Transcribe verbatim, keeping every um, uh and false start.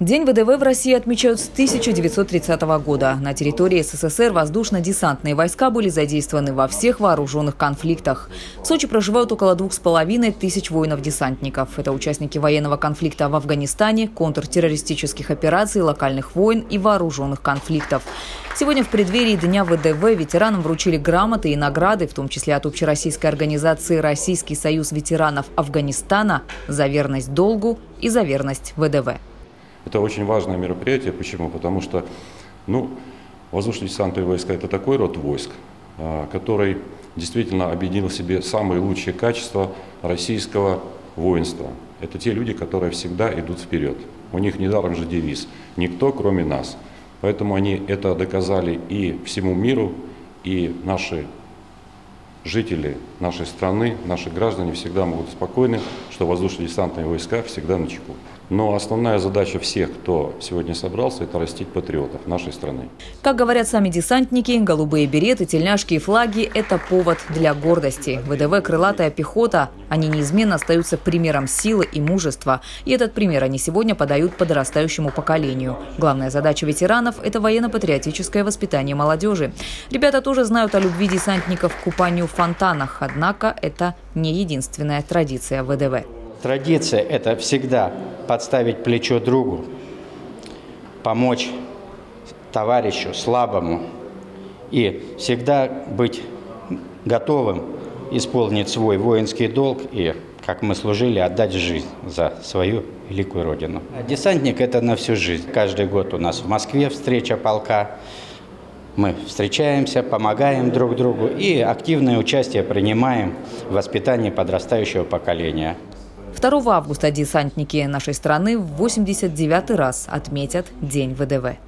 День ВДВ в России отмечают с тысяча девятьсот тридцатого года. На территории СССР воздушно-десантные войска были задействованы во всех вооруженных конфликтах. В Сочи проживают около двух с половиной тысяч воинов-десантников. Это участники военного конфликта в Афганистане, контртеррористических операций, локальных войн и вооруженных конфликтов. Сегодня в преддверии Дня ВДВ ветеранам вручили грамоты и награды, в том числе от общероссийской организации «Российский союз ветеранов Афганистана» за верность долгу и за верность ВДВ. Это очень важное мероприятие. Почему? Потому что ну, воздушно-десантные войска – это такой род войск, который действительно объединил в себе самые лучшие качества российского воинства. Это те люди, которые всегда идут вперед. У них недаром же девиз «Никто, кроме нас». Поэтому они это доказали и всему миру, и наши жители нашей страны, наши граждане всегда могут спокойны, что воздушно-десантные войска всегда на чеку. Но основная задача всех, кто сегодня собрался, это растить патриотов нашей страны. Как говорят сами десантники, голубые береты, тельняшки и флаги – это повод для гордости. ВДВ – крылатая пехота. Они неизменно остаются примером силы и мужества. И этот пример они сегодня подают подрастающему поколению. Главная задача ветеранов – это военно-патриотическое воспитание молодежи. Ребята тоже знают о любви десантников к купанию в фонтанах. Однако это не единственная традиция ВДВ. Традиция – это всегда подставить плечо другу, помочь товарищу слабому и всегда быть готовым исполнить свой воинский долг и, как мы служили, отдать жизнь за свою великую родину. Десантник – это на всю жизнь. Каждый год у нас в Москве встреча полка. Мы встречаемся, помогаем друг другу и активное участие принимаем в воспитании подрастающего поколения. второго августа десантники нашей страны в восемьдесят девятый раз отметят День ВДВ.